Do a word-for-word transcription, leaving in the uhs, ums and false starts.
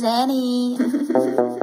Zanny.